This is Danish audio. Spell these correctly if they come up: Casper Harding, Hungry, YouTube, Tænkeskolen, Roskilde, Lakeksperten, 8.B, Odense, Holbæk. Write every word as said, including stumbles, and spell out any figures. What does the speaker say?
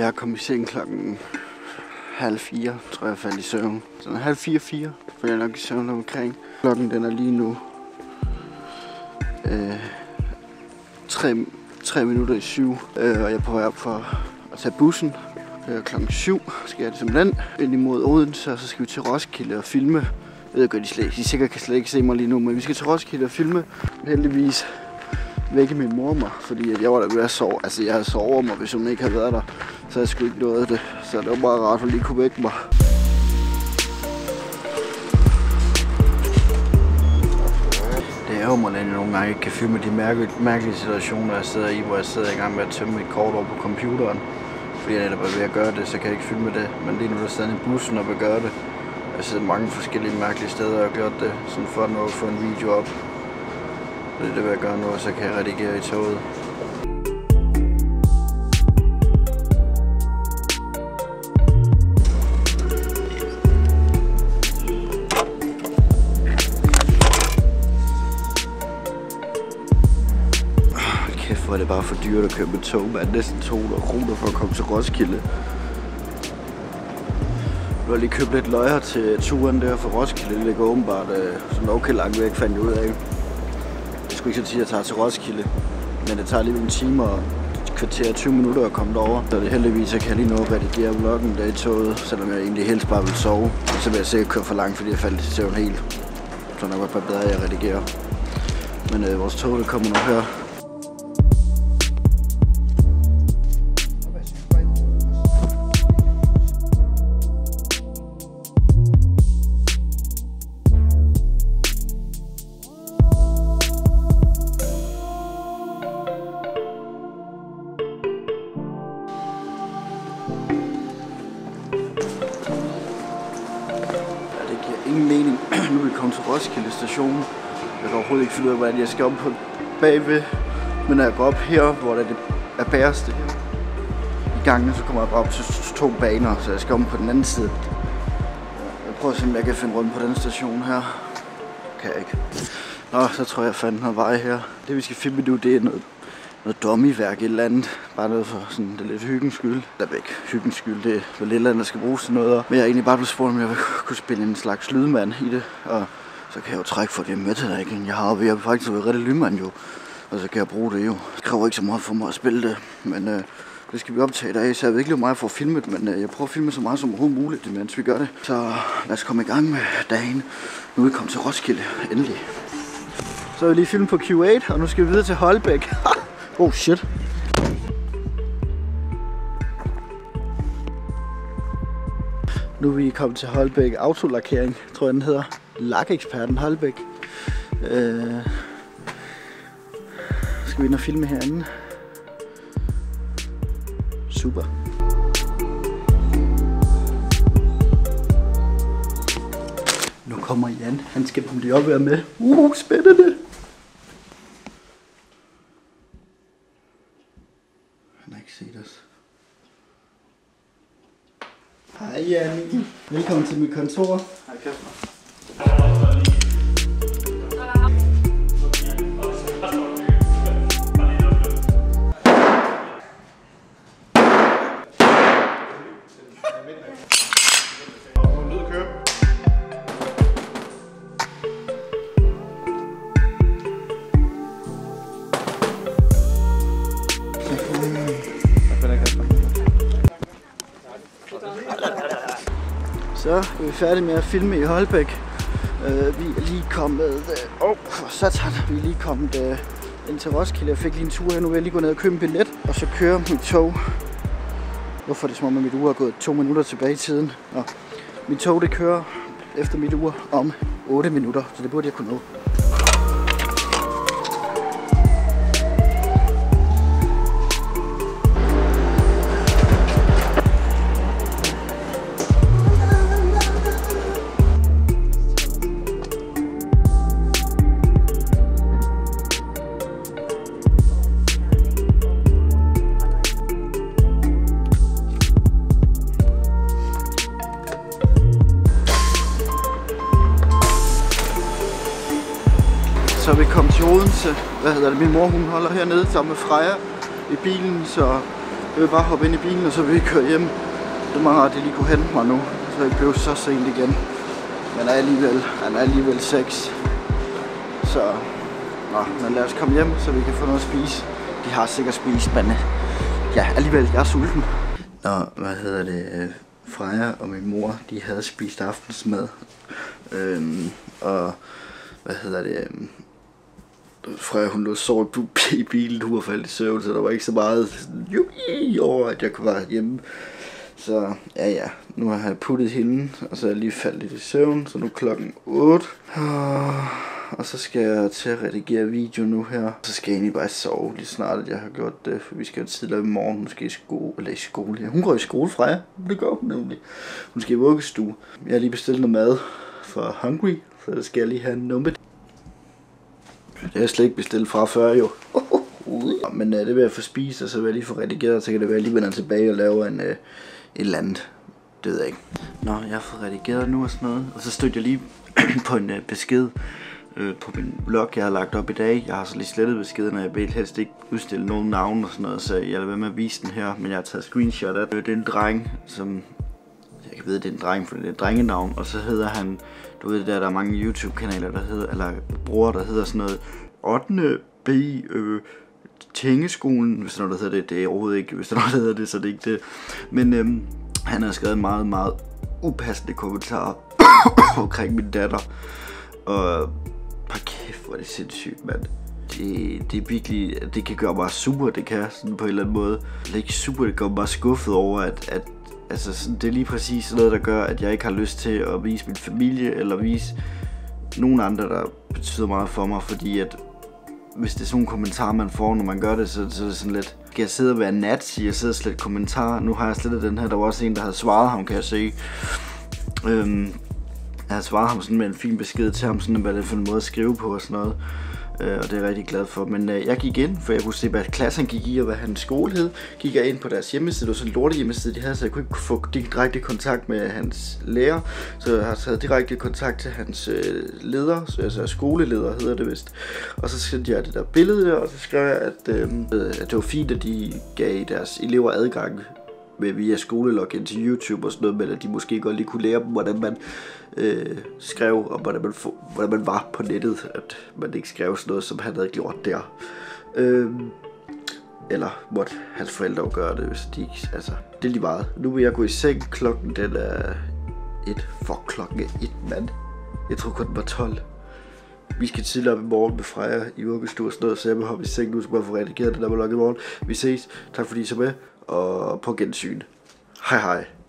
Jeg kom i seng klokken halv fire, tror jeg, jeg faldt i søvn. Sådan halv fire, fire, for jeg er nok i søvn omkring. Klokken den er lige nu øh, tre, tre minutter i syv, øh, og jeg prøver op for at tage bussen. Øh, klokken syv skal jeg simpelthen ind imod Odense, og så skal vi til Roskilde og filme. Jeg ved godt, de, slet, de sikkert kan slet ikke se mig lige nu, men vi skal til Roskilde og filme. Heldigvis vække min mor mig, fordi jeg var der ved at sove. Altså, jeg havde sovet over mig, hvis hun ikke havde været der. Så jeg skulle ikke noget af det. Så det var meget rart, at hun lige kunne vække mig. Det ærger mig, at jeg nogle gange ikke kan filme de mærke, mærkelige situationer, jeg sidder i, hvor jeg sidder i gang med at tømme mit kort over på computeren. Fordi jeg netop er ved at gøre det, så kan jeg ikke filme det. Men lige nu er jeg stadig i bussen og vil gøre det. Jeg sidder mange forskellige mærkelige steder og har gjort det, sådan for at nå at få en video op. Det er det, hvad jeg gør nu, og så kan jeg redigere i toget. Kæft, hvor er det bare for dyrt at købe tog, man er næsten to hundrede kroner for at komme til Roskilde. Jeg har lige købt lidt løjer til turen der for Roskilde. Det ligger åbenbart sådan okay langt væk, fandt jeg ud af. Jeg skulle ikke så sige, at jeg tager til Roskilde, men det tager lige en time og et kvarter tyve minutter at komme derover. Så det heldigvis kan jeg lige nå at redigere vloggen der i toget, selvom jeg egentlig helst bare vil sove. Så vil jeg sikkert køre for langt, fordi jeg faldt til søvn helt. Så er nok bare bedre, at jeg redigerer. Men øh, vores tog, der kommer nu her. Ingen mening. Nu er vi kommet til Roskilde station. Jeg kan overhovedet ikke finde ud af, hvordan jeg skal om på bagved. Men når jeg går op her, hvor der er bæreste i gangen, så kommer jeg bare op til to baner, så jeg skal om på den anden side. Jeg prøver at se, om jeg kan finde rundt på den station her. Kan jeg ikke. Nå, så tror jeg, jeg fandt noget vej her. Det vi skal filme nu, det er noget, noget dummiværk, et eller andet. Bare noget for sådan, det er lidt hyggens skyld. Der er ikke hyggens skyld, det er vel et eller andet, der skal bruges til noget. Men jeg er egentlig bare blevet spurgt, om jeg kunne spille en slags lydmand i det. Og så kan jeg jo trække for det med til dig igen. Jeg har jo faktisk været rigtig lydmand jo. Og så kan jeg bruge det jo. Det kræver ikke så meget for mig at spille det. Men øh, det skal vi optage i dag, så jeg ved ikke lige hvor meget for at filme det. Men øh, jeg prøver at filme så meget som overhovedet muligt, mens vi gør det. Så lad os komme i gang med dagen. Nu er vi kommet til Roskilde, endelig. Så er vi lige filmet på Q otte, og nu skal vi videre til Holbæk. Oh shit. Nu er vi kommet til Holbæk Autolakering, tror jeg den hedder. Lakeksperten Holbæk. Øh... Skal vi ind og filme herinde? Super. Nu kommer Jan, han skal blive op og være med. Uh, spændende! Hej Jan, velkommen til mit kontor. Hej Kasper. Så er vi færdige med at filme i Holbæk. Uh, vi er lige kommet... Åh, uh, oh, for satan. Vi er lige kommet uh, ind til Roskilde. Jeg fik lige en tur her. Nu vil jeg lige gå ned og købe en billet. Og så kører mit tog. Hvorfor er det som om, at mit ur er gået to minutter tilbage i tiden? Nå. Mit tog, det kører efter mit ur om otte minutter. Så det burde jeg kunne nå. Så vi kom til Odense. Hvad hedder det? Min mor, hun holder hernede sammen med Freja i bilen, så Jeg vil bare hoppe ind i bilen, og så vil jeg køre hjem. Det er meget rart, at jeg lige kunne hente mig nu, så jeg blev så sent igen. Men er alligevel, han er alligevel seks. Så nå, men lad os komme hjem, så vi kan få noget at spise. De har sikkert spist, men ja, alligevel, jeg er sulten. Nå, hvad hedder det? Freja og min mor, de havde spist aftensmad. Øhm, og hvad hedder det? Freja, hun lå sort i bilen, hun var faldet i søvn, så der var ikke så meget jubi over, at jeg kunne være hjemme. Så ja ja, nu har jeg puttet hende, og så er jeg lige faldet i søvn, så nu er klokken otte. Og så skal jeg til at redigere video nu her. Så skal jeg egentlig bare sove lige snart, at jeg har gjort det, for vi skal jo tidligere i morgen. Hun skal i skole, eller i skole, ja, hun går i skole, Freja. Det gør hun nemlig. Hun skal i vuggestue. Jeg har lige bestilt noget mad for Hungry, så der skal jeg lige have en numpe. Det har jeg slet ikke bestilt fra før jo. Men øh, det vil jeg få spist, og så vil jeg lige få redigeret, så kan det være, at jeg lige vender tilbage og laver en, øh, et eller andet. Det ved jeg ikke. Nå, jeg har fået redigeret nu og sådan noget, og så stødte jeg lige på en øh, besked øh, på min blog, jeg har lagt op i dag. Jeg har så lige slettet beskeden, og jeg vil helst ikke udstille nogen navn og sådan noget, så jeg lader være med at vise den her, men jeg har taget screenshot af det. Det er en dreng, som... Jeg kan vide, at det er en dreng, for det er et drengenavn, og så hedder han... Du ved der, der er mange YouTube-kanaler, der hedder, eller brugere, der hedder sådan noget otte B, øh, Tænkeskolen, hvis der er noget, der hedder det. Det er overhovedet ikke, hvis der er noget, der hedder det, så det er ikke det. Men øhm, han har skrevet meget, meget upassende kommentarer omkring min datter. Og par kæft, hvor er det sindssygt, mand. Det, det er virkelig, det kan gøre mig super, det kan, sådan på en eller anden måde. Det er ikke super, det gør mig skuffet over, at... at altså, sådan, det er lige præcis sådan noget, der gør, at jeg ikke har lyst til at vise min familie, eller vise nogen andre, der betyder meget for mig, fordi at hvis det er sådan nogle kommentarer, man får, når man gør det, så, så er det sådan lidt... Skal jeg sidde og være nazi, jeg sidder og slette kommentarer? Nu har jeg slettet den her, der var også en, der havde svaret ham, kan jeg se. Øhm, jeg havde svaret ham sådan med en fin besked til ham, sådan hvad det er for en måde at skrive på og sådan noget. Øh, og det er jeg rigtig glad for. Men øh, jeg gik ind, for jeg kunne se, hvad klassen gik i, og hvad hans skole hed. Gik jeg ind på deres hjemmeside, det var sådan en lorte hjemmeside, de havde, så jeg kunne ikke få direkte kontakt med hans lærer. Så jeg har taget direkte kontakt til hans øh, leder, så, altså skoleleder hedder det vist. Og så sendte jeg det der billede der, og så skrev jeg, at, øh, at det var fint, at de gav deres elever adgang med via skolelogin til YouTube og sådan noget, men at de måske godt lige kunne lære dem, hvordan man øh, skrev, og hvordan man, for, hvordan man var på nettet, at man ikke skrev sådan noget, som han havde gjort der. Øh, eller måtte hans forældre gøre det, hvis de ikke, altså, det er lige meget. Nu vil jeg gå i seng, klokken den er et, for klokken er et, mand. Jeg tror kun den var tolv. Vi skal tidligere op i morgen med Freja i vuggestue og sådan noget, så jeg vil hoppe i seng nu, så bare få redigeret det der med log i morgen. Vi ses, tak fordi I så med. Og på gensyn. Hej hej.